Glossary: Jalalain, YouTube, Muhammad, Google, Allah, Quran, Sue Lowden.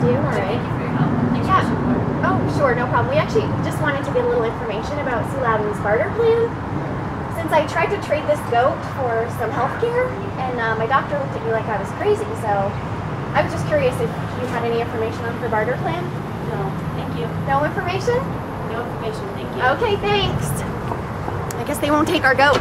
do, all right? Yeah. Oh, sure, no problem. We actually just wanted to get a little information about Sue Lowden's barter plan. Since I tried to trade this goat for some health care, and my doctor looked at me like I was crazy, so I was just curious if you had any information on her barter plan? No, thank you. No information? No information, thank you. Okay, thanks. I guess they won't take our goat.